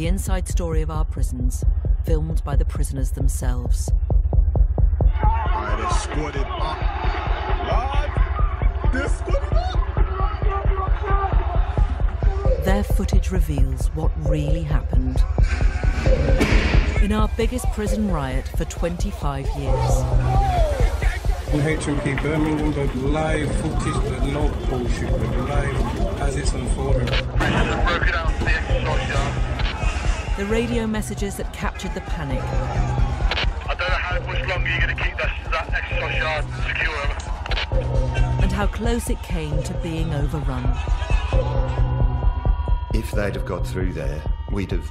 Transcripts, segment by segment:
the inside story of our prisons, filmed by the prisoners themselves. Right, escorted up. Live. They're escorted up. Their footage reveals what really happened. In our biggest prison riot for 25 years. HMP Birmingham, but live footage, but no bullshit, but live as it's unfolding. The radio messages that captured the panic. I don't know how much longer you're going to keep that exercise yard secure. And how close it came to being overrun. If they'd have got through there, we'd have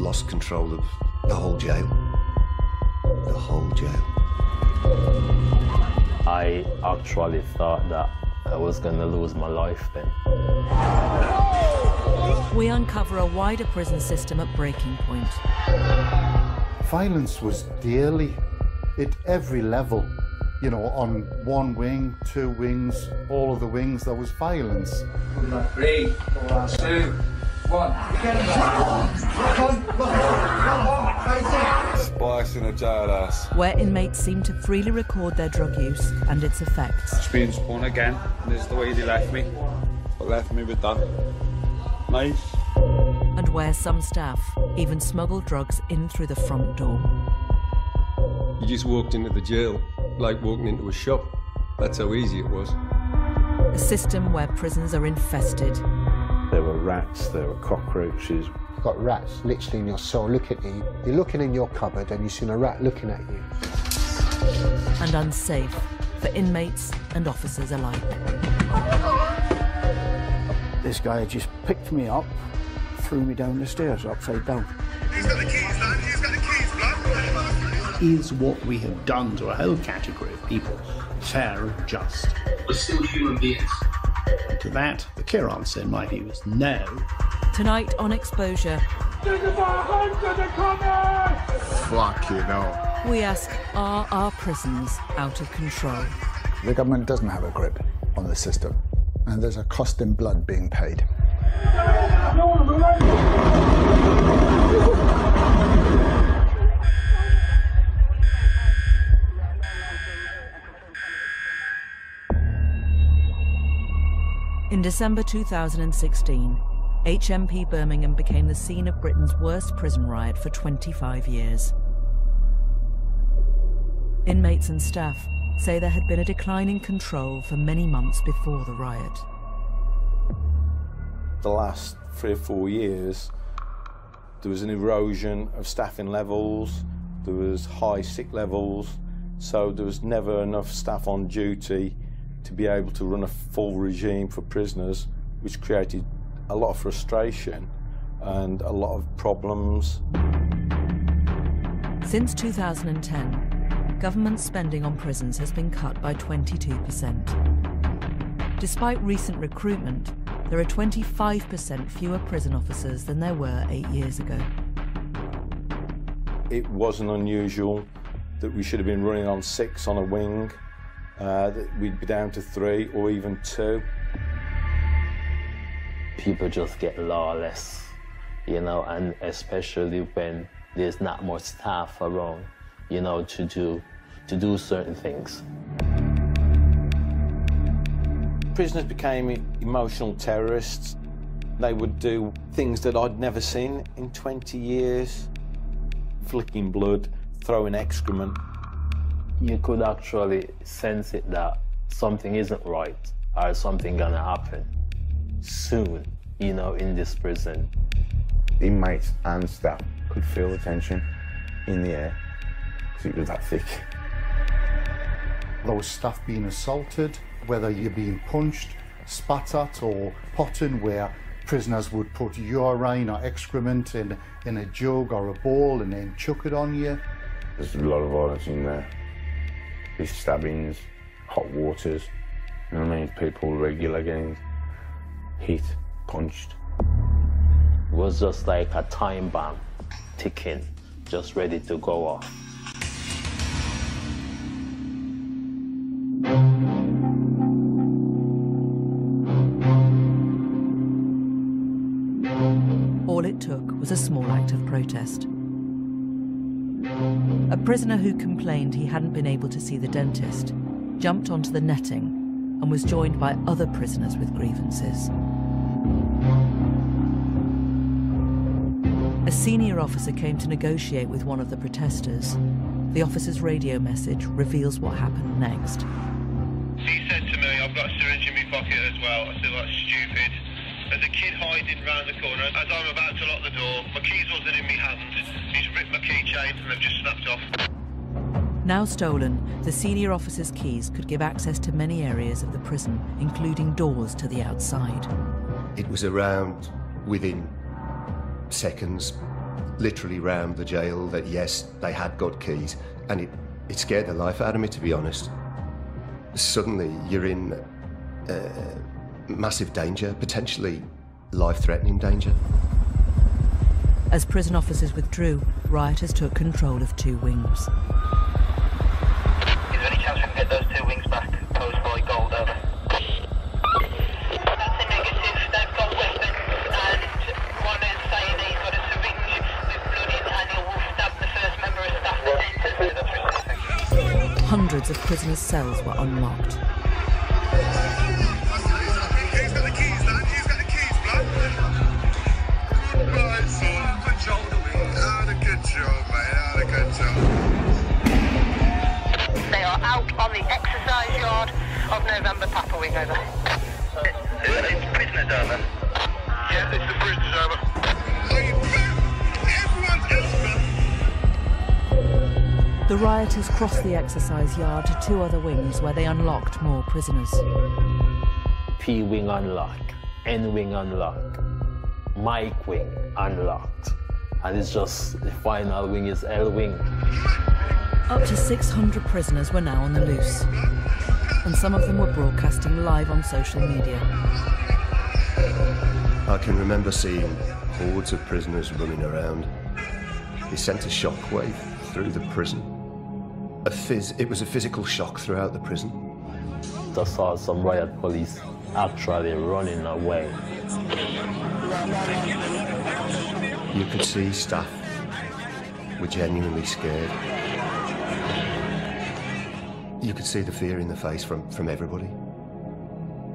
lost control of the whole jail. The whole jail. I actually thought that I was going to lose my life then. We uncover a wider prison system at breaking point. Violence was daily, at every level. You know, on one wing, two wings, all of the wings, there was violence. 3, 4, 2, 1. Spice in a jailhouse. Where inmates seem to freely record their drug use and its effects. Just being spun again, and this is the way they left me. But left me with that. Nice. And where some staff even smuggle drugs in through the front door. You just walked into the jail like walking into a shop. That's how easy it was. A system where prisons are infested. There were rats, there were cockroaches. You've got rats literally in your cell looking at you. You're looking in your cupboard and you've seen a rat looking at you. And unsafe for inmates and officers alike. This guy just picked me up, threw me down the stairs, upside down. He's got the keys, lad. He's got the keys, lad. Is what we have done to a whole category of people fair and just? We're still human beings. To that, the clear answer, in my view, is no. Tonight on Exposure... Fuck, you know. We ask, are our prisons out of control? The government doesn't have a grip on the system, and there's a cost in blood being paid. In December 2016, HMP Birmingham became the scene of Britain's worst prison riot for 25 years. Inmates and staff say there had been a decline in control for many months before the riot. The last 3 or 4 years, there was an erosion of staffing levels, there was high sick levels, so there was never enough staff on duty to be able to run a full regime for prisoners, which created a lot of frustration and a lot of problems. Since 2010, government spending on prisons has been cut by 22%. Despite recent recruitment, there are 25% fewer prison officers than there were 8 years ago. It wasn't unusual that we should have been running on 6 on a wing. We'd be down to 3 or even 2. People just get lawless, you know, and especially when there's not much staff around, you know, to do certain things. Prisoners became emotional terrorists. They would do things that I'd never seen in 20 years. Flicking blood, throwing excrement. You could actually sense it that something isn't right or something gonna happen soon, you know, in this prison. Inmates and staff could feel the tension in the air because it was that thick. There was staff being assaulted, whether you're being punched, spat at or potting, where prisoners would put urine or excrement in a jug or a bowl and then chuck it on you. There's a lot of violence in there. Stabbings, hot waters, you know what I mean? People regular getting hit, punched. It was just like a time bomb ticking, just ready to go off. All it took was a small act of protest. A prisoner who complained he hadn't been able to see the dentist jumped onto the netting and was joined by other prisoners with grievances. A senior officer came to negotiate with one of the protesters. The officer's radio message reveals what happened next. He said to me, "I've got a syringe in my pocket as well." I said, "That's stupid." There's a kid hiding round the corner. As I'm about to lock the door, my keys wasn't in my hand. He's ripped my keychain and they've just snapped off. Now stolen, the senior officer's keys could give access to many areas of the prison, including doors to the outside. It was around within seconds, literally round the jail, that yes, they had got keys. And it scared the life out of me, to be honest. Suddenly, you're in massive danger, potentially life-threatening danger. As prison officers withdrew, rioters took control of two wings. Is there any chance we can get those two wings back? Post by gold, over. That's a negative. They've got weapons, and one is saying he's got a syringe with blood in, and he will stab the first member of staff that enters. Hundreds of prisoners' cells were unlocked. They are out on the exercise yard of November Papa Wing, over. It's prisoners, over. Yeah, it's the prisoners, over. Everyone's over. The rioters crossed the exercise yard to two other wings where they unlocked more prisoners. P wing unlocked, N wing unlocked, Mike wing unlocked. And it's just the final wing is L wing. Up to 600 prisoners were now on the loose, and some of them were broadcasting live on social media. I can remember seeing hordes of prisoners running around. It sent a shockwave through the prison. It was a physical shock throughout the prison. I saw some riot police actually running away. You could see staff were genuinely scared. You could see the fear in the face from everybody,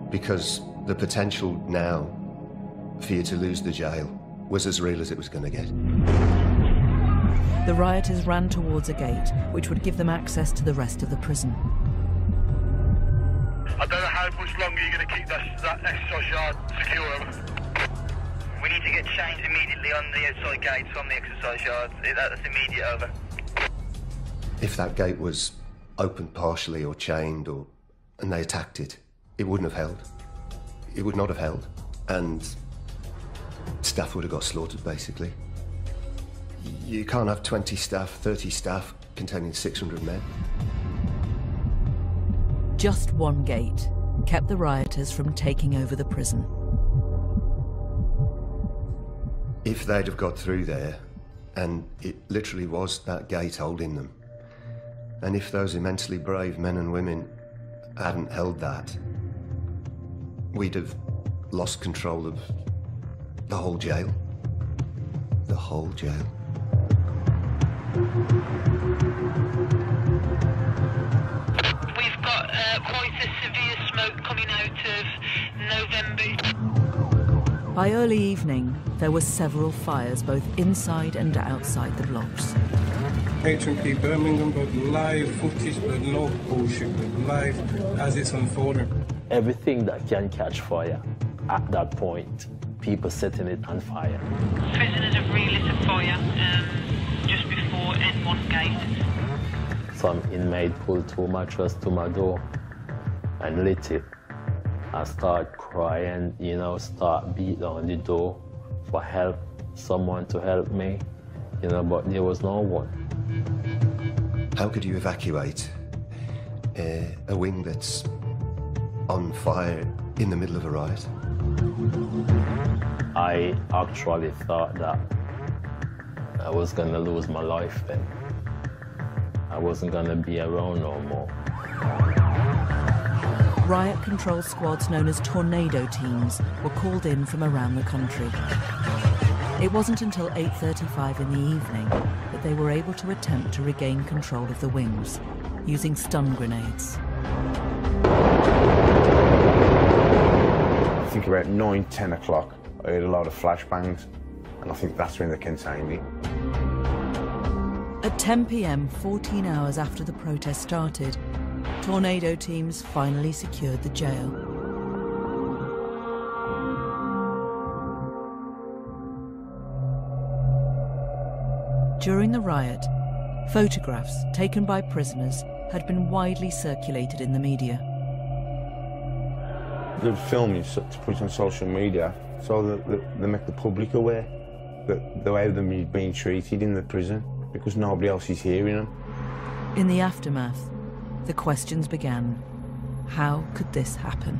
because the potential now for you to lose the jail was as real as it was going to get. The rioters ran towards a gate which would give them access to the rest of the prison. I don't know how much longer you're going to keep that exercise yard secure. We need to get changed immediately on the outside gates from the exercise yards. That's immediate, over. If that gate was opened partially or chained and they attacked it, it wouldn't have held. It would not have held. And staff would have got slaughtered, basically. You can't have 20 staff, 30 staff containing 600 men. Just one gate kept the rioters from taking over the prison. If they'd have got through there, and it literally was that gate holding them, and if those immensely brave men and women hadn't held that, we'd have lost control of the whole jail. The whole jail. We've got quite a severe smoke coming out of November. By early evening, there were several fires both inside and outside the blocks. HMP Birmingham got live footage, but no bullshit, but live as it's unfolding. Everything that can catch fire at that point, people setting it on fire. Prisoners have relit a fire just before N1 gate. Some inmate pulled two mattresses to my door and lit it. I start crying, you know, start beating on the door for help, someone to help me, you know, but there was no one. How could you evacuate a wing that's on fire in the middle of a riot? I actually thought that I was going to lose my life then. I wasn't going to be around no more. Riot control squads known as Tornado Teams were called in from around the country. It wasn't until 8:35 in the evening that they were able to attempt to regain control of the wings, using stun grenades. I think about 9, 10 o'clock, I heard a lot of flashbangs, and I think that's when they contained me. At 10 p.m., 14 hours after the protest started, Tornado teams finally secured the jail. During the riot, photographs taken by prisoners had been widely circulated in the media. The film is to put on social media so that they make the public aware that the way them is being treated in the prison, because nobody else is hearing them. In the aftermath, the questions began. How could this happen?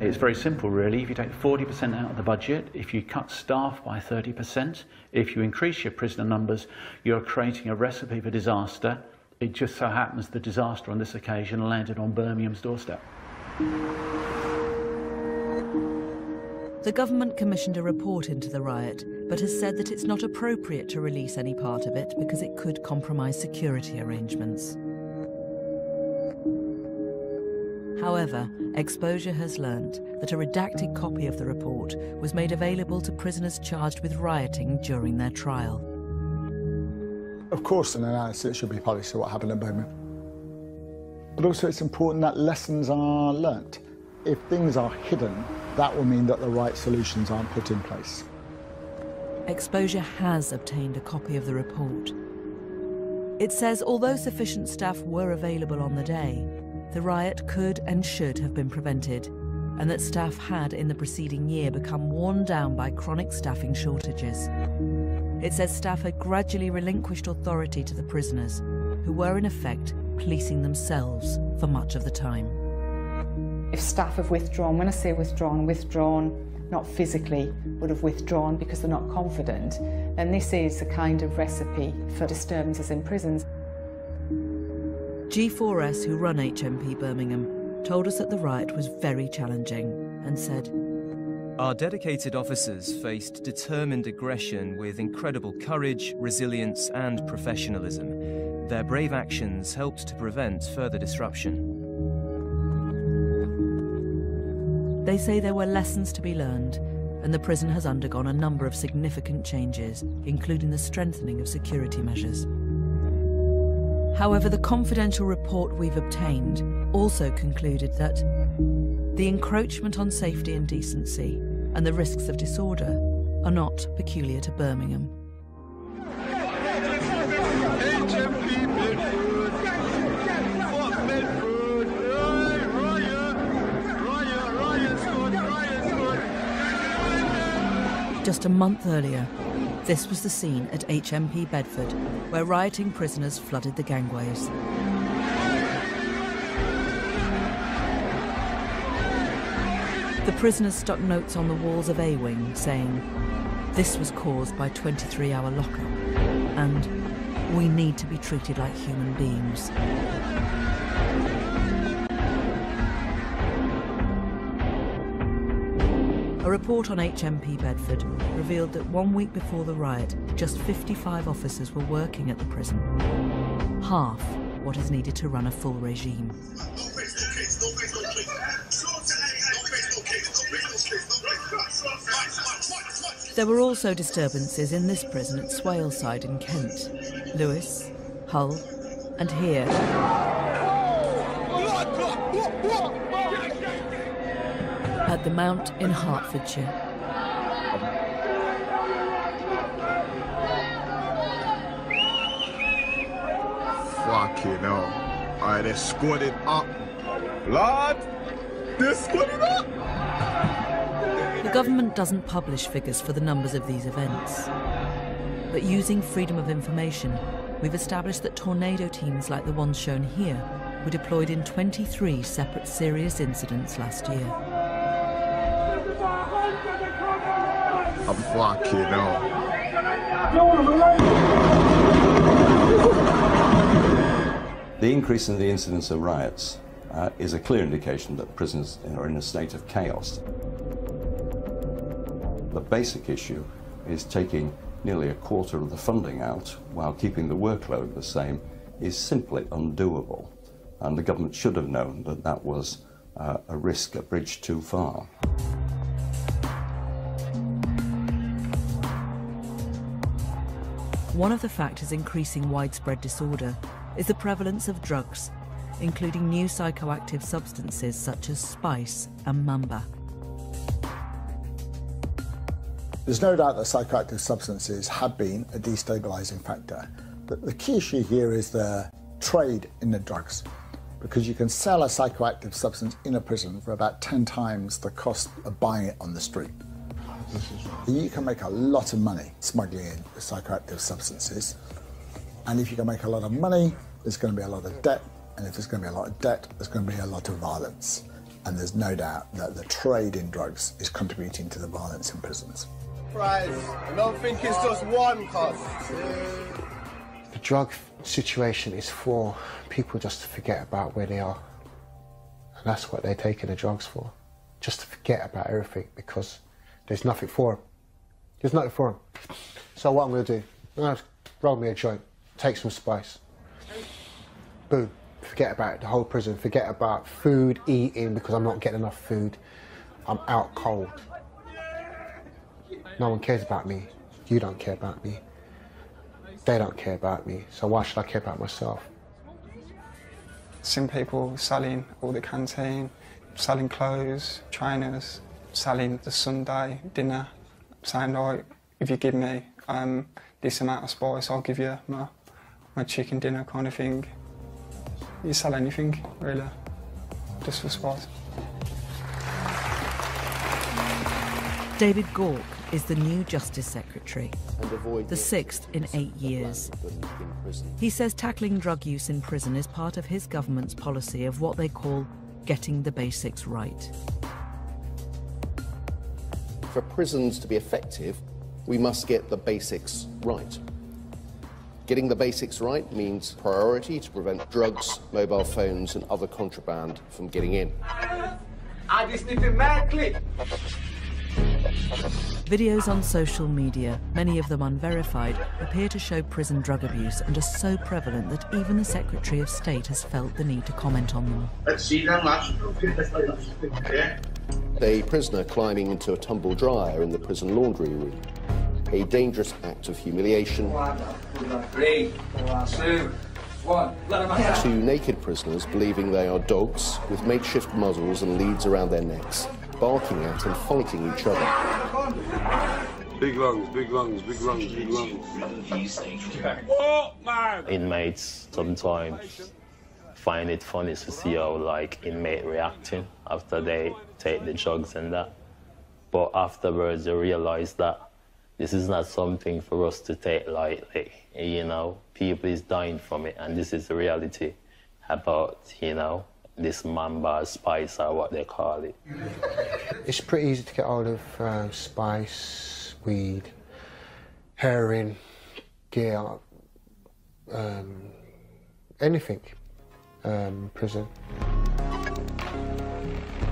It's very simple, really. If you take 40% out of the budget, if you cut staff by 30%, if you increase your prisoner numbers, you're creating a recipe for disaster. It just so happens the disaster on this occasion landed on Birmingham's doorstep. The government commissioned a report into the riot, but has said that it's not appropriate to release any part of it because it could compromise security arrangements. However, Exposure has learned that a redacted copy of the report was made available to prisoners charged with rioting during their trial. Of course an analysis should be published of what happened in Birmingham. But also it's important that lessons are learnt. If things are hidden, that will mean that the right solutions aren't put in place. Exposure has obtained a copy of the report. It says although sufficient staff were available on the day, the riot could and should have been prevented, and that staff had in the preceding year become worn down by chronic staffing shortages. It says staff had gradually relinquished authority to the prisoners, who were in effect policing themselves for much of the time. If staff have withdrawn, when I say withdrawn, not physically, would have withdrawn because they're not confident, then this is the kind of recipe for disturbances in prisons. G4S, who run HMP Birmingham, told us that the riot was very challenging and said, "Our dedicated officers faced determined aggression with incredible courage, resilience and professionalism. Their brave actions helped to prevent further disruption." They say there were lessons to be learned, and the prison has undergone a number of significant changes, including the strengthening of security measures. However, the confidential report we've obtained also concluded that the encroachment on safety and decency and the risks of disorder are not peculiar to Birmingham. Just a month earlier, this was the scene at HMP Bedford, where rioting prisoners flooded the gangways. The prisoners stuck notes on the walls of A Wing saying, "This was caused by 23-hour lockup," and "We need to be treated like human beings." A report on HMP Bedford revealed that 1 week before the riot, just 55 officers were working at the prison, half what is needed to run a full regime. There were also disturbances in this prison at Swaleside in Kent, Lewes, Hull, and here. At the Mount in Hertfordshire. Fucking hell. Alright, they're squatted up. Lord, they're squatted up! The government doesn't publish figures for the numbers of these events. But using freedom of information, we've established that Tornado teams like the ones shown here were deployed in 23 separate serious incidents last year. I'm fucking out. The increase in the incidence of riots is a clear indication that prisons are in a state of chaos. The basic issue is taking nearly a quarter of the funding out while keeping the workload the same is simply undoable, and the government should have known that that was a risk, a bridge too far. One of the factors increasing widespread disorder is the prevalence of drugs, including new psychoactive substances such as spice and mamba. There's no doubt that psychoactive substances have been a destabilising factor. But the key issue here is the trade in the drugs, because you can sell a psychoactive substance in a prison for about 10 times the cost of buying it on the street. You can make a lot of money smuggling in psychoactive substances, and if you can make a lot of money, there's going to be a lot of debt, and if there's going to be a lot of debt, there's going to be a lot of violence. And there's no doubt that the trade in drugs is contributing to the violence in prisons. I don't think it's just one cost. The drug situation is for people just to forget about where they are, and that's what they're taking the drugs for, just to forget about everything, because there's nothing for them. There's nothing for them. So what I'm going to do, I'm going to roll me a joint, take some spice. Boom. Forget about it, the whole prison. Forget about food, eating, because I'm not getting enough food. I'm out cold. No one cares about me. You don't care about me. They don't care about me. So why should I care about myself? Seeing people selling all the canteen, selling clothes, trainers, selling the Sunday dinner, saying, like, if you give me this amount of spice, I'll give you my chicken dinner kind of thing. You sell anything, really, just for spice. David Gauke is the new Justice Secretary, the sixth in 8 years. He says tackling drug use in prison is part of his government's policy of what they call getting the basics right. For prisons to be effective, we must get the basics right. Getting the basics right means priority to prevent drugs, mobile phones and other contraband from getting in. Videos on social media, many of them unverified, appear to show prison drug abuse and are so prevalent that even the Secretary of State has felt the need to comment on them. A prisoner climbing into a tumble dryer in the prison laundry room. A dangerous act of humiliation. Two naked prisoners believing they are dogs with makeshift muzzles and leads around their necks, barking at and fighting each other. Big lungs, big lungs, big lungs, big lungs. Inmates sometimes find it funny to see how, like, inmate reacting after they take the drugs and that. But afterwards, they realise that this is not something for us to take lightly, you know. People is dying from it, and this is the reality about, you know, this mamba, spice, or what they call it. It's pretty easy to get hold of spice, weed, heroin, gear, anything, prison.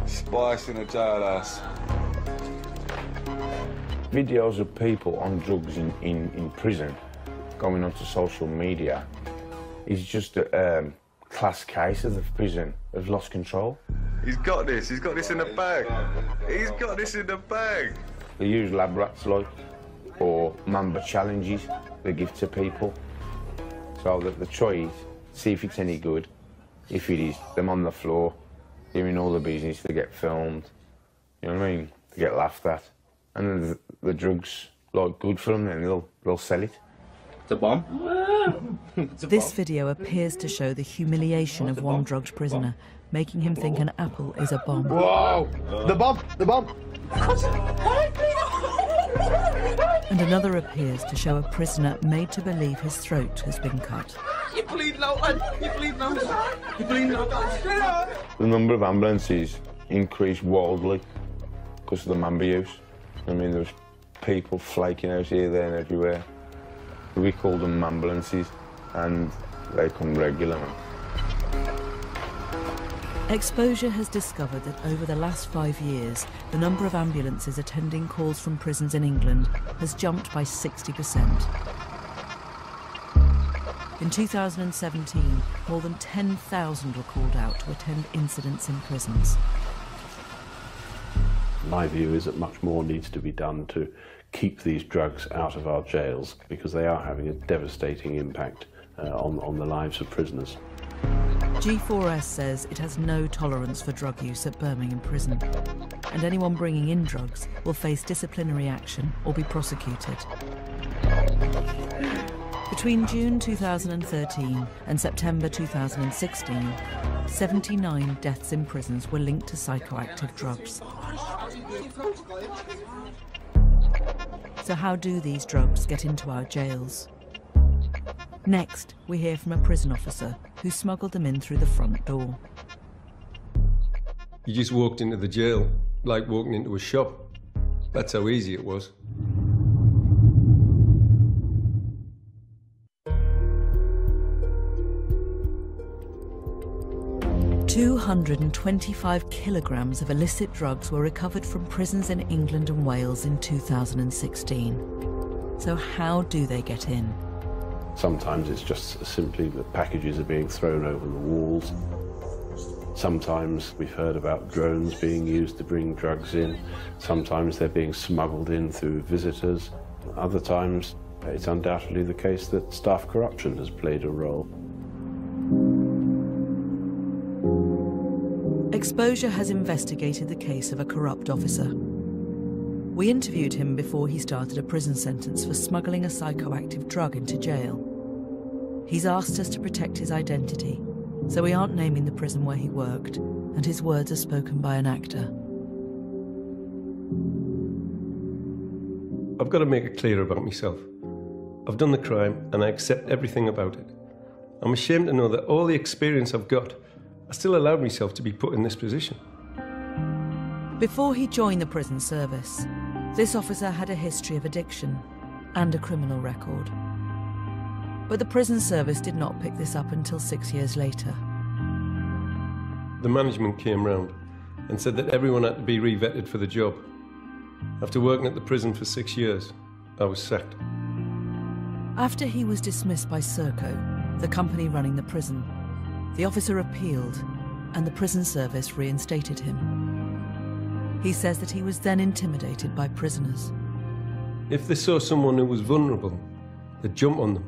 Spice in a jailhouse. Videos of people on drugs in prison going onto social media is just a class case of the prison. They've lost control. He's got this in the bag. He's got this in the bag. They use lab rats, like, or mamba challenges they give to people. So that the try is, see if it's any good. If it is, them on the floor, doing all the business, they get filmed. You know what I mean? They get laughed at. And then the drugs look good for them, then they'll sell it. It's a bomb. This video appears to show the humiliation of one drugged prisoner, making him think an apple is a bomb. Whoa! The bomb! The bomb! And another appears to show a prisoner made to believe his throat has been cut. You bleed low, you bleed low, you bleed low. The number of ambulances increased wildly because of the mamba use. I mean, there was people flaking out here, there and everywhere. We called them ambulances, and they come regularly. Exposure has discovered that over the last 5 years, the number of ambulances attending calls from prisons in England has jumped by 60%. In 2017, more than 10,000 were called out to attend incidents in prisons. My view is that much more needs to be done to keep these drugs out of our jails, because they are having a devastating impact on the lives of prisoners. G4S says it has no tolerance for drug use at Birmingham Prison, and anyone bringing in drugs will face disciplinary action or be prosecuted. Between June 2013 and September 2016, 79 deaths in prisons were linked to psychoactive drugs. So how do these drugs get into our jails? Next, we hear from a prison officer who smuggled them in through the front door. You just walked into the jail like walking into a shop. That's how easy it was. £225 kilograms of illicit drugs were recovered from prisons in England and Wales in 2016. So how do they get in? Sometimes it's just simply that packages are being thrown over the walls. Sometimes we've heard about drones being used to bring drugs in. Sometimes they're being smuggled in through visitors. Other times, it's undoubtedly the case that staff corruption has played a role. Exposure has investigated the case of a corrupt officer. We interviewed him before he started a prison sentence for smuggling a psychoactive drug into jail. He's asked us to protect his identity, so we aren't naming the prison where he worked, and his words are spoken by an actor. I've got to make it clear about myself. I've done the crime, and I accept everything about it. I'm ashamed to know that all the experience I've got, I still allowed myself to be put in this position. Before he joined the prison service, this officer had a history of addiction and a criminal record. But the prison service did not pick this up until 6 years later. The management came round and said that everyone had to be re-vetted for the job. After working at the prison for 6 years, I was sacked. After he was dismissed by Serco, the company running the prison, the officer appealed and the prison service reinstated him. He says that he was then intimidated by prisoners. If they saw someone who was vulnerable, they'd jump on them.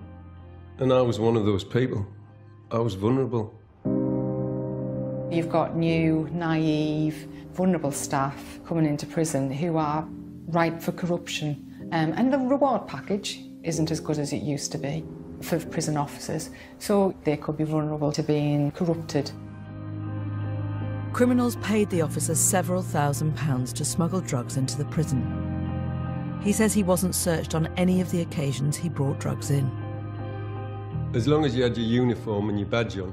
And I was one of those people. I was vulnerable. You've got new, naive, vulnerable staff coming into prison who are ripe for corruption. And the reward package isn't as good as it used to be for prison officers, so they could be vulnerable to being corrupted. Criminals paid the officer several thousand pounds to smuggle drugs into the prison. He says he wasn't searched on any of the occasions he brought drugs in. As long as you had your uniform and your badge on,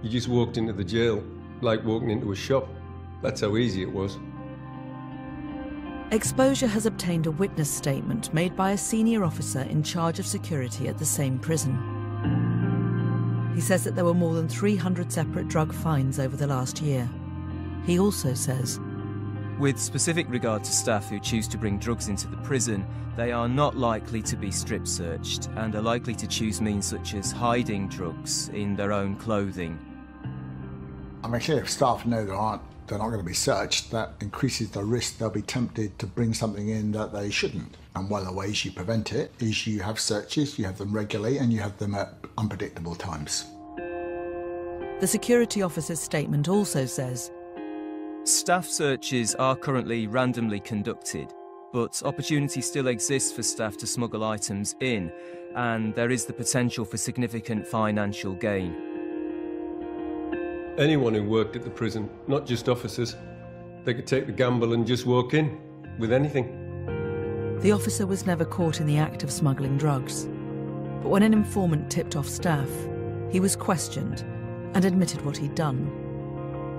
you just walked into the jail like walking into a shop. That's how easy it was. Exposure has obtained a witness statement made by a senior officer in charge of security at the same prison. He says that there were more than 300 separate drug fines over the last year. He also says, with specific regard to staff who choose to bring drugs into the prison, they are not likely to be strip searched and are likely to choose means such as hiding drugs in their own clothing. I mean, clearly if staff know they're not going to be searched, that increases the risk they'll be tempted to bring something in that they shouldn't. And one of the ways you prevent it is you have searches, you have them regularly, and you have them at unpredictable times. The security officer's statement also says, staff searches are currently randomly conducted, but opportunity still exists for staff to smuggle items in, and there is the potential for significant financial gain. Anyone who worked at the prison, not just officers, they could take the gamble and just walk in with anything. The officer was never caught in the act of smuggling drugs, but when an informant tipped off staff, he was questioned and admitted what he'd done.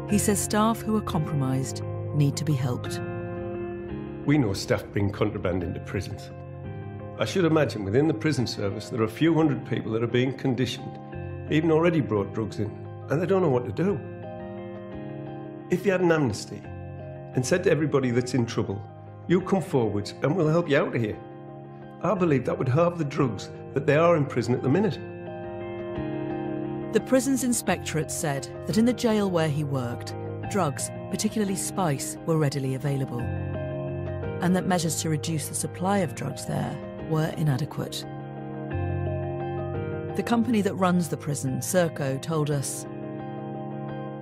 He says staff who are compromised need to be helped. We know staff bring contraband into prisons. I should imagine within the prison service there are a few hundred people that are being conditioned, even already brought drugs in, and they don't know what to do. If you had an amnesty and said to everybody that's in trouble, you come forward and we'll help you out of here, I believe that would halve the drugs that they are in prison at the minute. The prison's inspectorate said that in the jail where he worked, drugs, particularly spice, were readily available, and that measures to reduce the supply of drugs there were inadequate. The company that runs the prison, Serco, told us,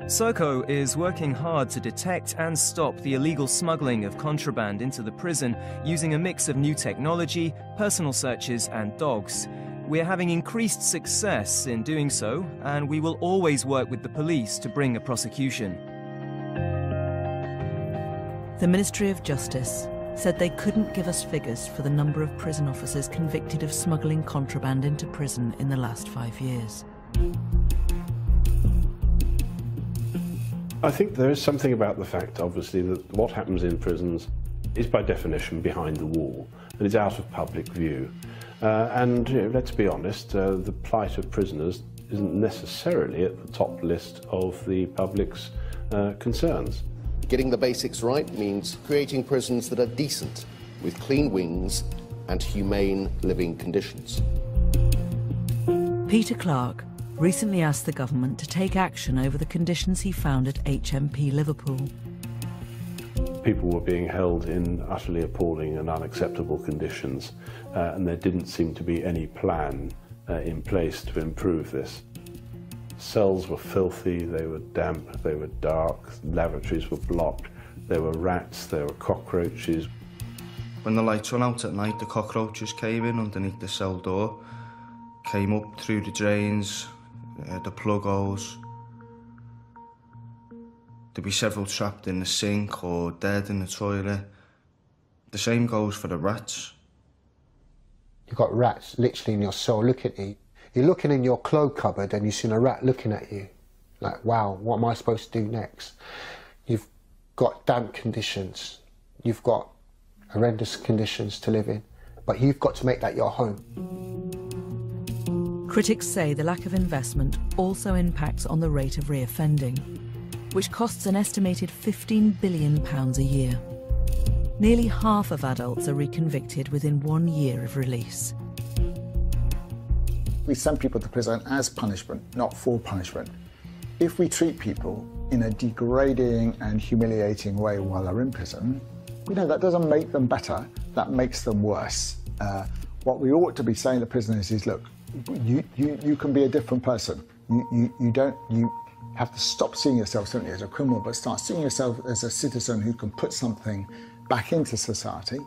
Serco is working hard to detect and stop the illegal smuggling of contraband into the prison using a mix of new technology, personal searches and dogs. We're having increased success in doing so, and we will always work with the police to bring a prosecution. The Ministry of Justice said they couldn't give us figures for the number of prison officers convicted of smuggling contraband into prison in the last 5 years. I think there is something about the fact, obviously, that what happens in prisons is by definition behind the wall, and it's out of public view. And you know, let's be honest, the plight of prisoners isn't necessarily at the top list of the public's concerns. Getting the basics right means creating prisons that are decent, with clean wings and humane living conditions. Peter Clark recently asked the government to take action over the conditions he found at HMP Liverpool. People were being held in utterly appalling and unacceptable conditions, and there didn't seem to be any plan in place to improve this. Cells were filthy, they were damp, they were dark, lavatories were blocked, there were rats, there were cockroaches. When the lights went out at night, the cockroaches came in underneath the cell door, came up through the drains, the plug holes. There'd be several trapped in the sink or dead in the toilet. The same goes for the rats. You've got rats literally in your cell looking at you. You're looking in your clothes cupboard and you've seen a rat looking at you. Like, wow, what am I supposed to do next? You've got damp conditions. You've got horrendous conditions to live in. But you've got to make that your home. Critics say the lack of investment also impacts on the rate of reoffending, which costs an estimated £15 billion a year. Nearly half of adults are reconvicted within 1 year of release. We send people to prison as punishment, not for punishment. If we treat people in a degrading and humiliating way while they're in prison, we know that doesn't make them better, that makes them worse. What we ought to be saying to prisoners is, look, you can be a different person. You have to stop seeing yourself certainly as a criminal, but start seeing yourself as a citizen who can put something back into society.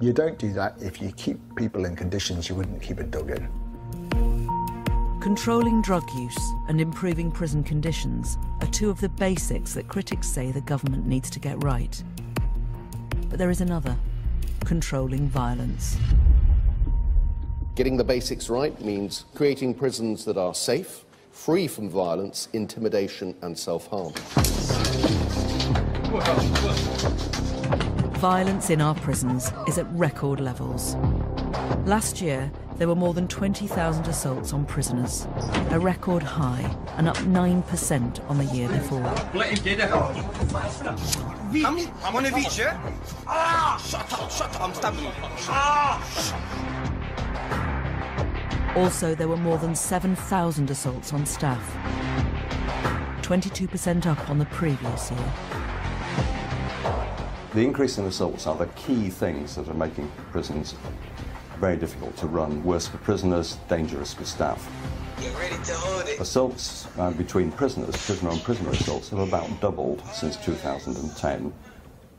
You don't do that if you keep people in conditions you wouldn't keep a dog in. Controlling drug use and improving prison conditions are two of the basics that critics say the government needs to get right. But there is another, controlling violence. Getting the basics right means creating prisons that are safe, free from violence, intimidation and self-harm. Violence in our prisons is at record levels. Last year, there were more than 20,000 assaults on prisoners, a record high and up 9% on the year before. I'm on a beach, yeah? Ah, shut up, I'm stabbing you. Ah! Also, there were more than 7,000 assaults on staff, 22% up on the previous year. The increase in assaults are the key things that are making prisons very difficult to run, worse for prisoners, dangerous for staff. Get ready to hold it. Assaults between prisoners, prisoner-on-prisoner assaults, have about doubled since 2010.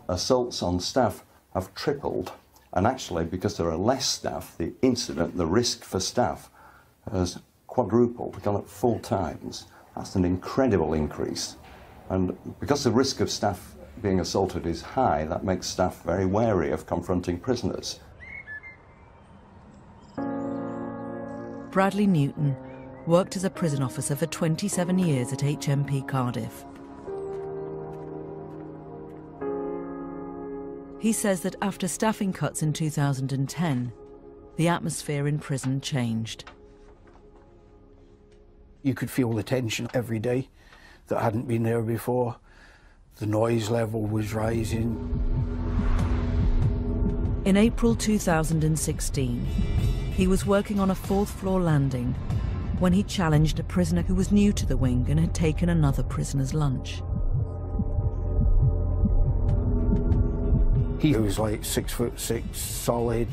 Assaults on staff have tripled. And actually, because there are less staff, the incident, the risk for staff has quadrupled, gone up 4 times. That's an incredible increase. And because the risk of staff being assaulted is high, that makes staff very wary of confronting prisoners. Bradley Newton worked as a prison officer for 27 years at HMP Cardiff. He says that after staffing cuts in 2010, the atmosphere in prison changed. You could feel the tension every day that hadn't been there before. The noise level was rising. In April 2016, he was working on a fourth-floor landing when he challenged a prisoner who was new to the wing and had taken another prisoner's lunch. He was like 6'6", solid,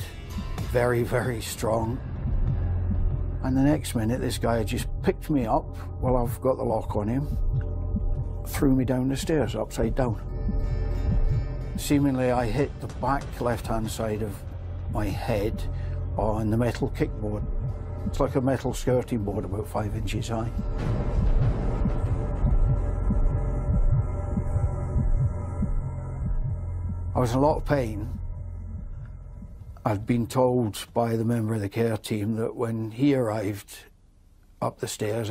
very, very strong. And the next minute, this guy just picked me up while I've got the lock on him, threw me down the stairs, upside down. Seemingly, I hit the back left-hand side of my head on the metal kickboard. It's like a metal skirting board about 5 inches high. I was in a lot of pain. I'd been told by the member of the care team that when he arrived up the stairs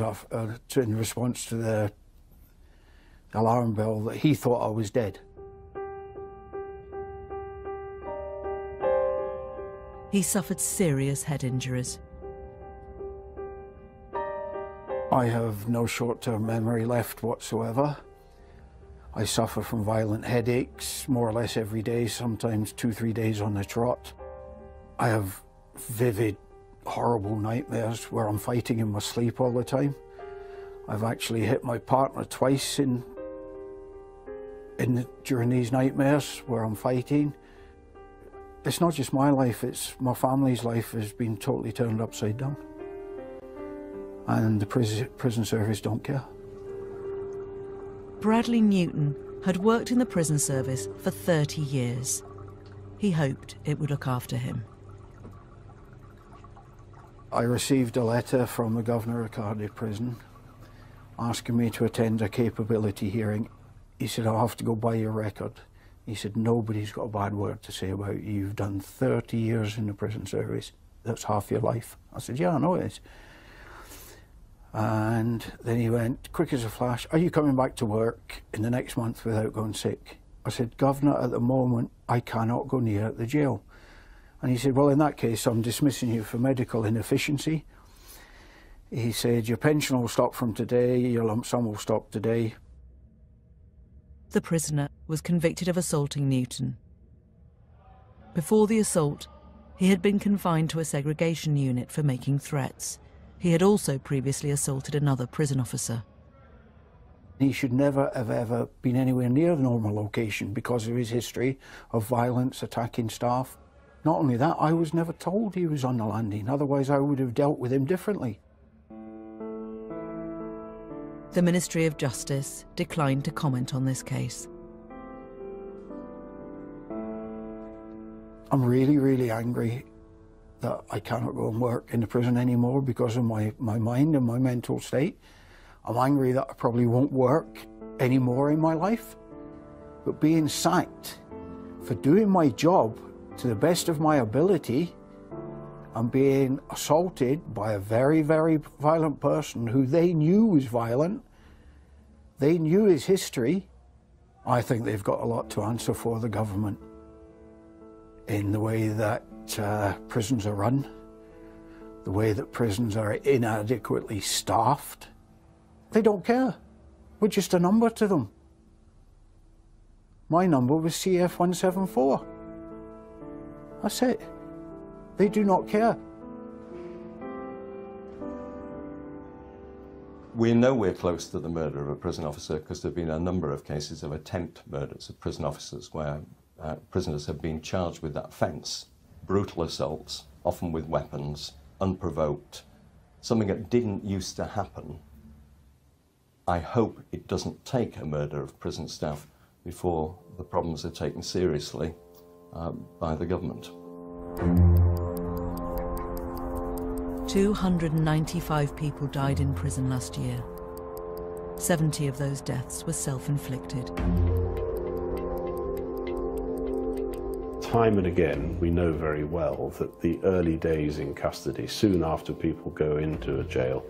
in response to the alarm bell, that he thought I was dead. He suffered serious head injuries. I have no short-term memory left whatsoever. I suffer from violent headaches more or less every day, sometimes 2-3 days on the trot. I have vivid, horrible nightmares where I'm fighting in my sleep all the time. I've actually hit my partner twice during these nightmares where I'm fighting. It's not just my life, it's my family's life has been totally turned upside down. And the prison service don't care. Bradley Newton had worked in the prison service for 30 years. He hoped it would look after him. I received a letter from the governor of Cardiff Prison asking me to attend a capability hearing. He said, I'll have to go by your record. He said, nobody's got a bad word to say about you. You've done 30 years in the prison service. That's half your life. I said, yeah, I know it is. And then he went, quick as a flash, are you coming back to work in the next month without going sick? I said, Governor, at the moment, I cannot go near the jail. And he said, well, in that case, I'm dismissing you for medical inefficiency. He said, your pension will stop from today, your lump sum will stop today. The prisoner was convicted of assaulting Newton. Before the assault, he had been confined to a segregation unit for making threats. He had also previously assaulted another prison officer. He should never have ever been anywhere near the normal location because of his history of violence, attacking staff. Not only that, I was never told he was on the landing, otherwise I would have dealt with him differently. The Ministry of Justice declined to comment on this case. I'm really, really angry that I cannot go and work in the prison anymore because of my mind and my mental state. I'm angry that I probably won't work anymore in my life. But being sacked for doing my job to the best of my ability and being assaulted by a very, very violent person who they knew was violent, they knew his history, I think they've got a lot to answer for, the government, in the way that prisons are run, the way that prisons are inadequately staffed. They don't care. We're just a number to them. My number was CF174. That's it. They do not care. We're nowhere close to the murder of a prison officer because there have been a number of cases of attempt murders of prison officers where prisoners have been charged with that offence. Brutal assaults, often with weapons, unprovoked, something that didn't used to happen. I hope it doesn't take a murder of prison staff before the problems are taken seriously by the government. 295 people died in prison last year. 70 of those deaths were self-inflicted. Time and again, we know very well that the early days in custody, soon after people go into a jail,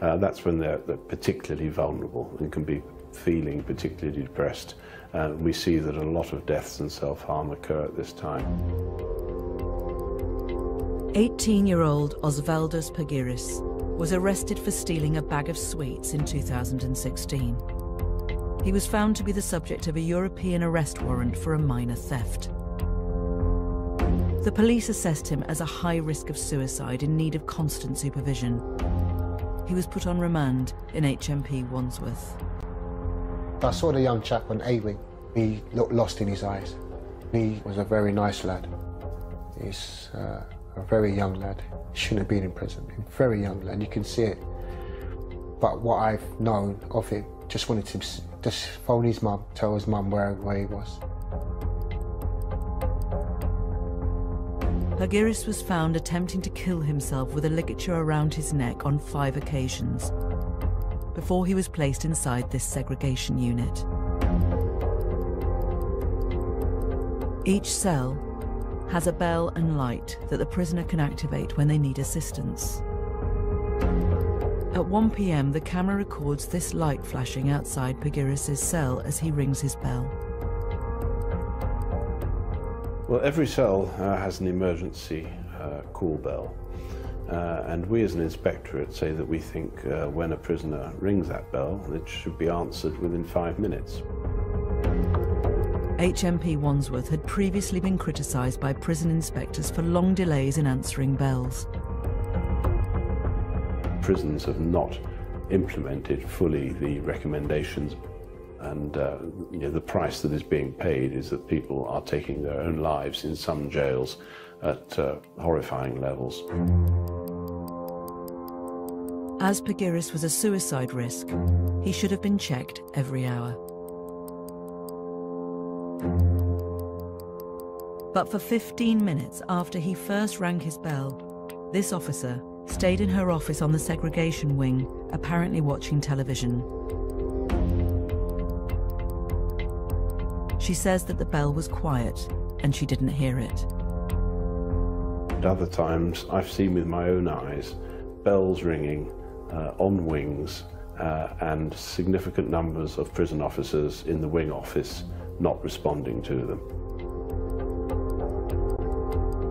that's when they're particularly vulnerable and can be feeling particularly depressed. We see that a lot of deaths and self-harm occur at this time. 18-year-old Osvaldas Pagiris was arrested for stealing a bag of sweets in 2016. He was found to be the subject of a European arrest warrant for a minor theft. The police assessed him as a high risk of suicide in need of constant supervision. He was put on remand in HMP Wandsworth. I saw the young chap on A-Wing. He looked lost in his eyes. He was a very nice lad. He's a very young lad. He shouldn't have been in prison. Very young lad, you can see it. But what I've known of him, just wanted to just phone his mum, tell his mum where he was. Pagiris was found attempting to kill himself with a ligature around his neck on 5 occasions before he was placed inside this segregation unit. Each cell has a bell and light that the prisoner can activate when they need assistance. At 1 p.m, the camera records this light flashing outside Pagiris' cell as he rings his bell. Well, every cell has an emergency call bell, and we as an inspectorate say that we think when a prisoner rings that bell, it should be answered within 5 minutes. HMP Wandsworth had previously been criticised by prison inspectors for long delays in answering bells. Prisons have not implemented fully the recommendations, and you know, the price that is being paid is that people are taking their own lives in some jails at horrifying levels. As Pagiris was a suicide risk, he should have been checked every hour. But for 15 minutes after he first rang his bell, this officer stayed in her office on the segregation wing, apparently watching television. She says that the bell was quiet and she didn't hear it. At other times, I've seen with my own eyes bells ringing on wings and significant numbers of prison officers in the wing office not responding to them.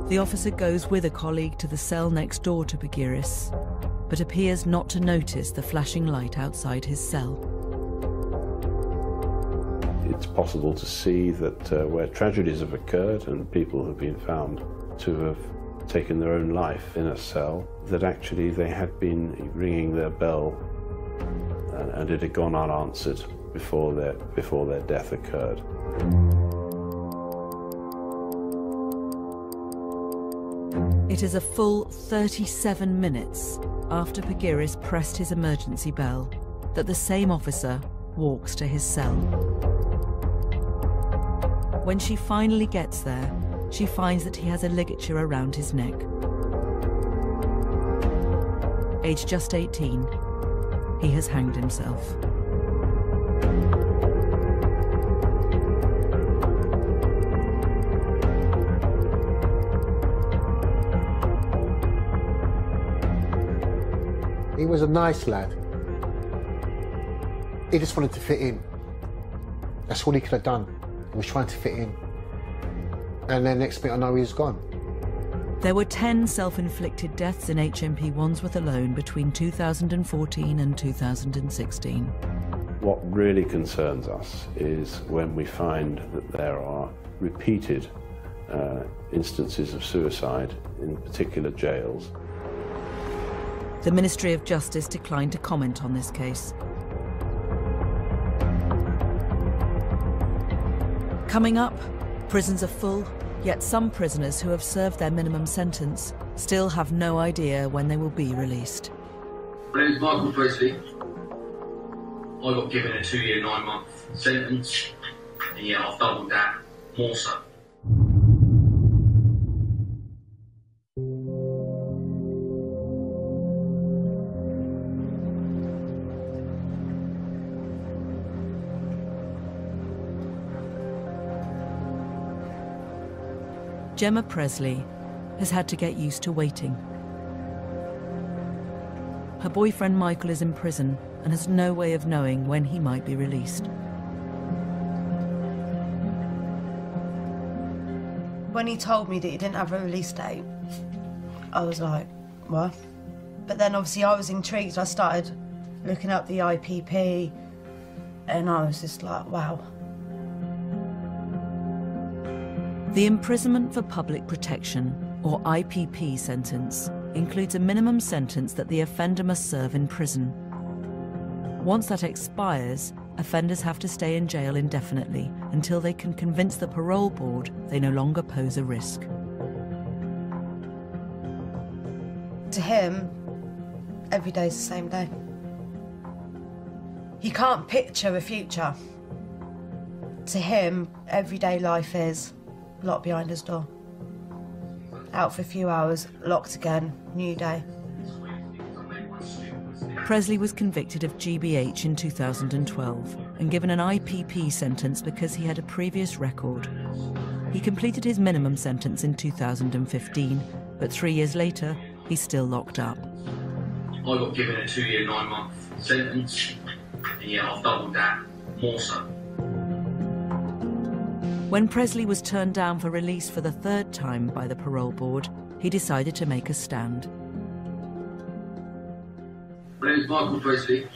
The officer goes with a colleague to the cell next door to Pagiris, but appears not to notice the flashing light outside his cell. It's possible to see that where tragedies have occurred and people have been found to have taken their own life in a cell, that actually they had been ringing their bell and it had gone unanswered before their death occurred. It is a full 37 minutes after Pagiris pressed his emergency bell that the same officer walks to his cell. When she finally gets there, she finds that he has a ligature around his neck. Aged just 18, he has hanged himself. He was a nice lad. He just wanted to fit in. That's all he could have done. He was trying to fit in. And then next bit I know he was gone. There were 10 self-inflicted deaths in HMP Wandsworth alone between 2014 and 2016. What really concerns us is when we find that there are repeated instances of suicide in particular jails. The Ministry of Justice declined to comment on this case. Coming up, prisons are full, yet some prisoners who have served their minimum sentence still have no idea when they will be released. My name's Michael Presley. I got given a 2-year, 9-month sentence, and yeah, I've doubled that, more so. Gemma Presley has had to get used to waiting. Her boyfriend Michael is in prison and has no way of knowing when he might be released. When he told me that he didn't have a release date, I was like, what? But then obviously I was intrigued. I started looking up the IPP, and I was just like, wow. The imprisonment for public protection, or IPP sentence, includes a minimum sentence that the offender must serve in prison. Once that expires, offenders have to stay in jail indefinitely until they can convince the parole board they no longer pose a risk. To him, every day's the same day. He can't picture a future. To him, everyday life is locked behind his door. Out for a few hours, locked again, new day. Presley was convicted of GBH in 2012 and given an IPP sentence because he had a previous record. He completed his minimum sentence in 2015, but 3 years later, he's still locked up. I got given a 2-year, 9-month sentence, and yet I've doubled that, more so. When Presley was turned down for release for the third time by the parole board, he decided to make a stand. My name is Michael Presley.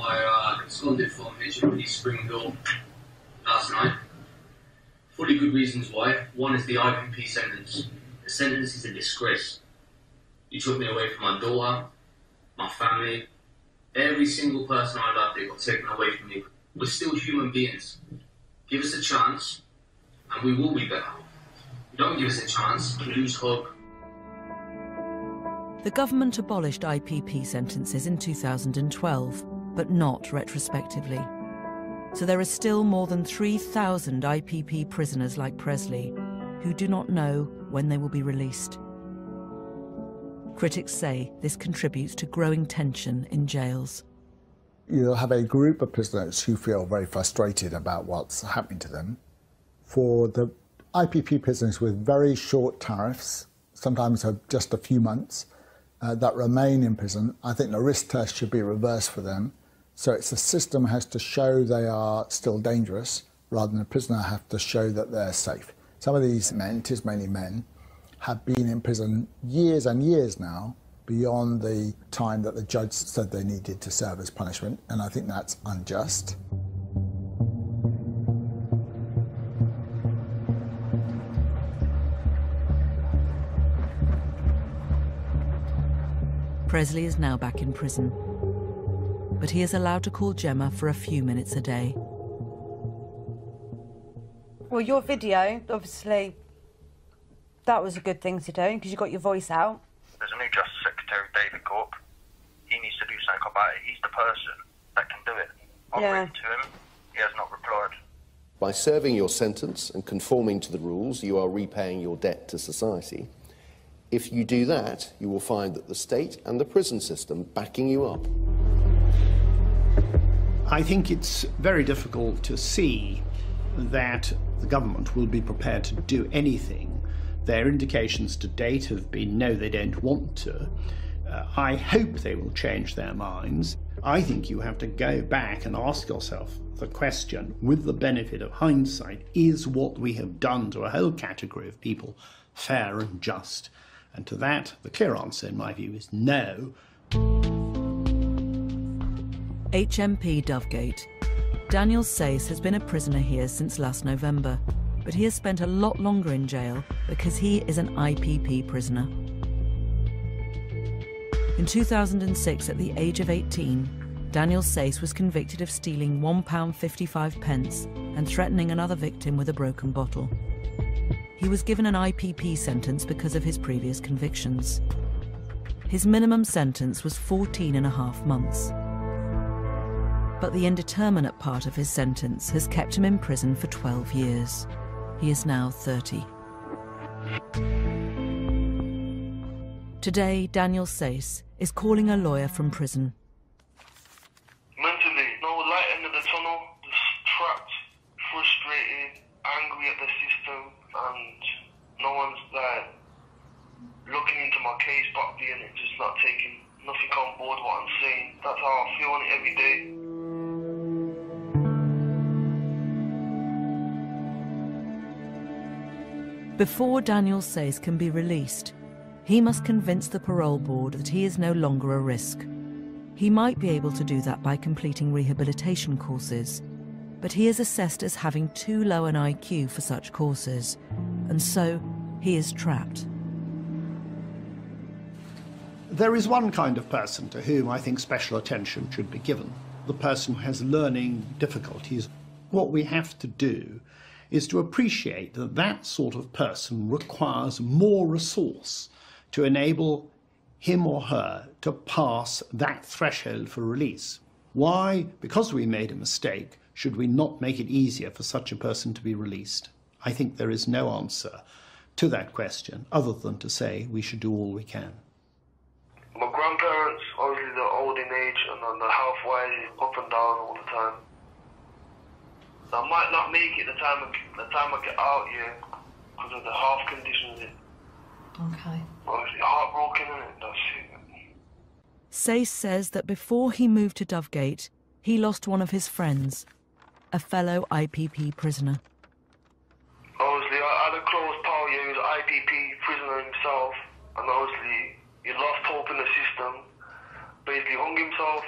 I absconded from HMP Springdale last night. For the good reasons why. One is the IPP sentence. The sentence is a disgrace. You took me away from my daughter, my family. Every single person I loved, they got taken away from me. We're still human beings. Give us a chance, and we will be better. Don't give us a chance, we lose hope. The government abolished IPP sentences in 2012, but not retrospectively. So there are still more than 3,000 IPP prisoners like Presley, who do not know when they will be released. Critics say this contributes to growing tension in jails. You'll have a group of prisoners who feel very frustrated about what's happening to them. For the IPP prisoners with very short tariffs, sometimes of just a few months, that remain in prison, I think the risk test should be reversed for them. So it's the system has to show they are still dangerous, rather than the prisoner have to show that they're safe. Some of these men, it is mainly men, have been in prison years and years now, beyond the time that the judge said they needed to serve as punishment, and I think that's unjust. Presley is now back in prison, but he is allowed to call Gemma for a few minutes a day. Well, your video, obviously, that was a good thing to do, because you got your voice out. There's a new Justice Secretary, David Gauke. He needs to do something about it. He's the person that can do it. I've written to him. He has not replied. By serving your sentence and conforming to the rules, you are repaying your debt to society. If you do that, you will find that the state and the prison system backing you up. I think it's very difficult to see that the government will be prepared to do anything. Their indications to date have been, no, they don't want to. I hope they will change their minds. I think you have to go back and ask yourself the question, with the benefit of hindsight, is what we have done to a whole category of people fair and just? And to that, the clear answer, in my view, is no. HMP Dovegate. Daniel Sayce has been a prisoner here since last November, but he has spent a lot longer in jail because he is an IPP prisoner. In 2006, at the age of 18, Daniel Sayce was convicted of stealing £1.55 and threatening another victim with a broken bottle. He was given an IPP sentence because of his previous convictions. His minimum sentence was 14.5 months. But the indeterminate part of his sentence has kept him in prison for 12 years. He is now 30. Today, Daniel Sayce is calling a lawyer from prison. Mentally, no light end of the tunnel, just trapped, frustrated, angry at the system, and no one's like looking into my case properly, and it's just not taking nothing on board what I'm saying. That's how I feel on it every day. Before Daniel Sayce can be released, he must convince the parole board that he is no longer a risk. He might be able to do that by completing rehabilitation courses, but he is assessed as having too low an IQ for such courses, and so he is trapped. There is one kind of person to whom I think special attention should be given, the person who has learning difficulties. What we have to do is to appreciate that that sort of person requires more resource to enable him or her to pass that threshold for release. Why, because we made a mistake, should we not make it easier for such a person to be released? I think there is no answer to that question other than to say we should do all we can. My grandparents, obviously they're old in age and they're health-wise up and down all the time. I might not make it the time I get out here because of the health conditions. Okay. Well, it's heartbroken, isn't it? That's it. Sayce says that before he moved to Dovegate, he lost one of his friends, a fellow IPP prisoner. Obviously, I had a close pal here who was an IPP prisoner himself, and obviously he lost hope in the system, basically hung himself.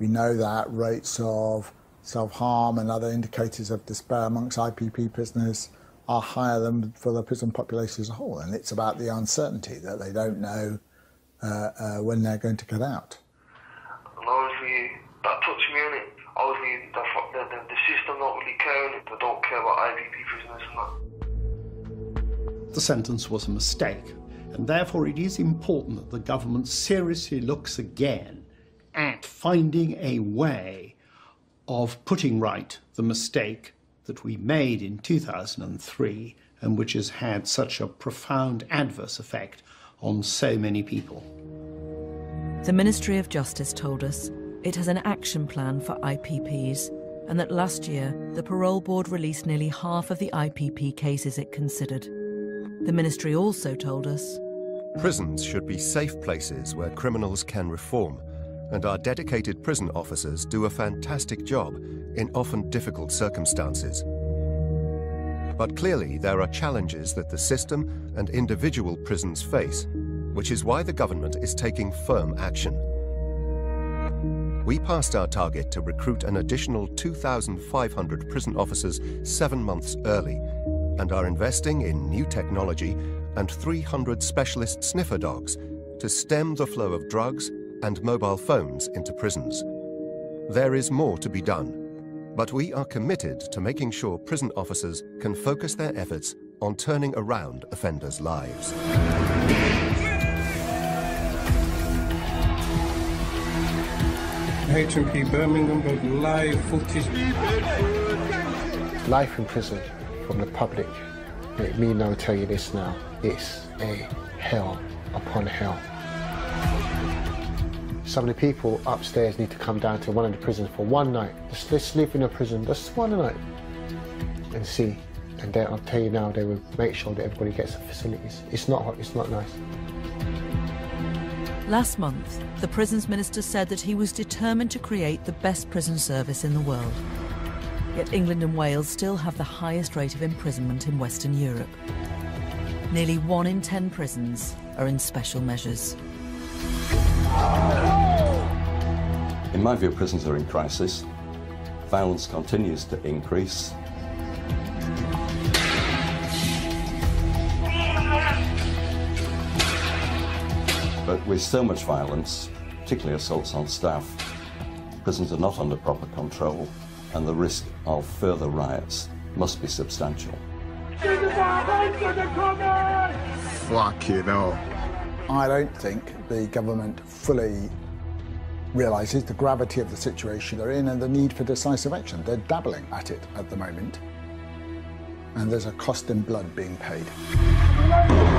We know that rates of self-harm and other indicators of despair amongst IPP prisoners are higher than for the prison population as a whole, and it's about the uncertainty that they don't know when they're going to get out. And obviously, that touched me on it. Obviously, the system don't really care, and they don't care about IPP prisoners and that. The sentence was a mistake, and therefore it is important that the government seriously looks again at finding a way of putting right the mistake that we made in 2003 and which has had such a profound adverse effect on so many people. The Ministry of Justice told us it has an action plan for IPPs and that last year the Parole Board released nearly half of the IPP cases it considered. The Ministry also told us prisons should be safe places where criminals can reform, and our dedicated prison officers do a fantastic job in often difficult circumstances. But clearly there are challenges that the system and individual prisons face, which is why the government is taking firm action. We passed our target to recruit an additional 2,500 prison officers 7 months early and are investing in new technology and 300 specialist sniffer dogs to stem the flow of drugs and mobile phones into prisons. There is more to be done, but we are committed to making sure prison officers can focus their efforts on turning around offenders' lives. HMP Birmingham got live footage. Life in prison from the public, let me now tell you this now, it's a hell upon hell. Some of the people upstairs need to come down to one of the prisons for one night. Just sleep in a prison, just one night, and see. And then I'll tell you now, they will make sure that everybody gets the facilities. It's not hot, it's not nice. Last month, the prisons minister said that he was determined to create the best prison service in the world. Yet England and Wales still have the highest rate of imprisonment in Western Europe. Nearly 1 in 10 prisons are in special measures. In my view, prisons are in crisis. Violence continues to increase. But with so much violence, particularly assaults on staff, prisons are not under proper control, and the risk of further riots must be substantial. Fucking hell. I don't think the government fully realises the gravity of the situation they're in and the need for decisive action. They're dabbling at it at the moment, and there's a cost in blood being paid.